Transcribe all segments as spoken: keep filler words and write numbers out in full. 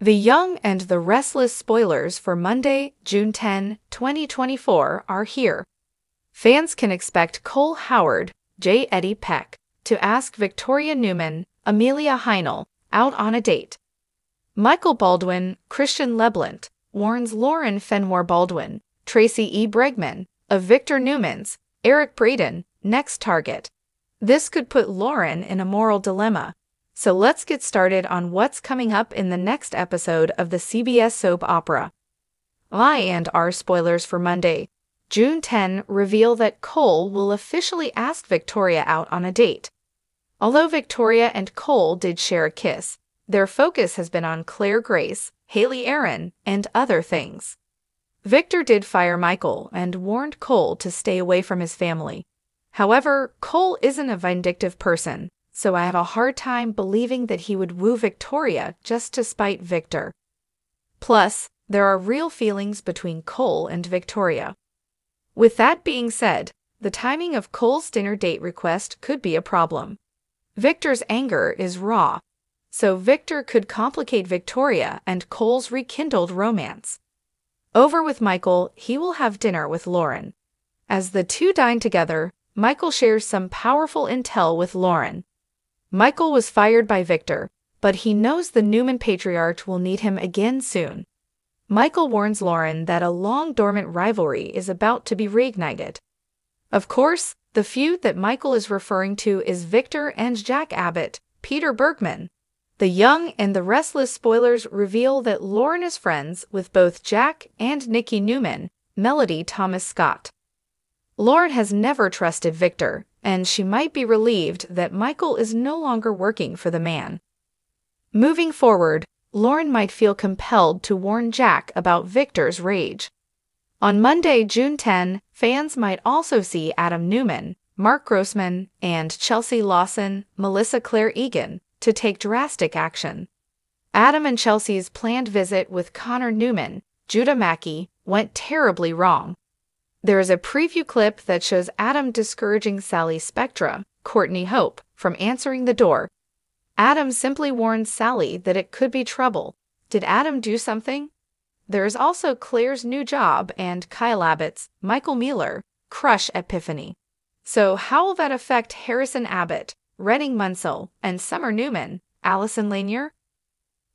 The Young and the Restless spoilers for Monday, June tenth, twenty twenty-four are here. Fans can expect Cole Howard, J. Eddie Peck, to ask Victoria Newman, Amelia Heinle, out on a date. Michael Baldwin, Christian LeBlanc, warns Lauren Fenmore Baldwin, Tracy E. Bregman, of Victor Newman's, Eric Braden, next target. This could put Lauren in a moral dilemma. So let's get started on what's coming up in the next episode of the C B S soap opera. Y and R spoilers for Monday, June tenth reveal that Cole will officially ask Victoria out on a date. Although Victoria and Cole did share a kiss, their focus has been on Claire Grace, Haley Aaron, and other things. Victor did fire Michael and warned Cole to stay away from his family. However, Cole isn't a vindictive person, so I have a hard time believing that he would woo Victoria just to spite Victor. Plus, there are real feelings between Cole and Victoria. With that being said, the timing of Cole's dinner date request could be a problem. Victor's anger is raw, so Victor could complicate Victoria and Cole's rekindled romance. Over with Michael, he will have dinner with Lauren. As the two dine together, Michael shares some powerful intel with Lauren. Michael was fired by Victor, but he knows the Newman patriarch will need him again soon. Michael warns Lauren that a long-dormant rivalry is about to be reignited. Of course, the feud that Michael is referring to is Victor and Jack Abbott, Peter Bergman. The Young and the Restless spoilers reveal that Lauren is friends with both Jack and Nikki Newman, Melody Thomas Scott. Lauren has never trusted Victor, and she might be relieved that Michael is no longer working for the man. Moving forward, Lauren might feel compelled to warn Jack about Victor's rage. On Monday, June tenth, fans might also see Adam Newman, Mark Grossman, and Chelsea Lawson, Melissa Claire Egan, to take drastic action. Adam and Chelsea's planned visit with Connor Newman, Judah Mackey, went terribly wrong. There is a preview clip that shows Adam discouraging Sally Spectra, Courtney Hope, from answering the door. Adam simply warns Sally that it could be trouble. Did Adam do something? There is also Claire's new job and Kyle Abbott's, Michael Mueller, crush epiphany. So how will that affect Harrison Abbott, Redding Munsell, and Summer Newman, Allison Lanier?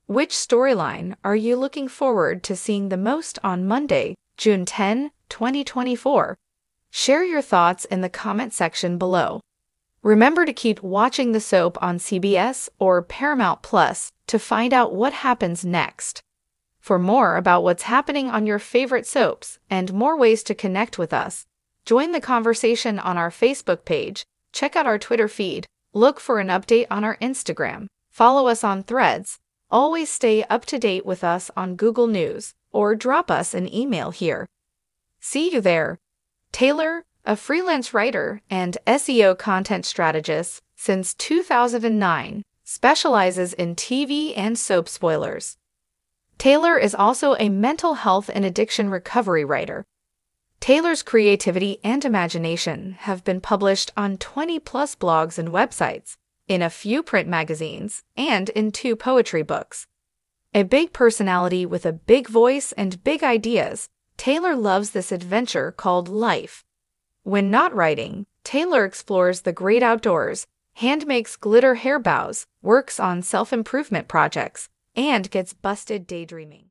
Which storyline are you looking forward to seeing the most on Monday, June tenth, twenty twenty-four? Share your thoughts in the comment section below. Remember to keep watching the soap on C B S or Paramount Plus to find out what happens next. For more about what's happening on your favorite soaps and more ways to connect with us, join the conversation on our Facebook page, check out our Twitter feed, look for an update on our Instagram, follow us on Threads, always stay up to date with us on Google News, or drop us an email here. See you there. Taylor, a freelance writer and S E O content strategist since two thousand nine, specializes in T V and soap spoilers. Taylor is also a mental health and addiction recovery writer. Taylor's creativity and imagination have been published on twenty plus blogs and websites, in a few print magazines, and in two poetry books. A big personality with a big voice and big ideas, Taylor loves this adventure called life. When not writing, Taylor explores the great outdoors, hand-makes glitter hair bows, works on self-improvement projects, and gets busted daydreaming.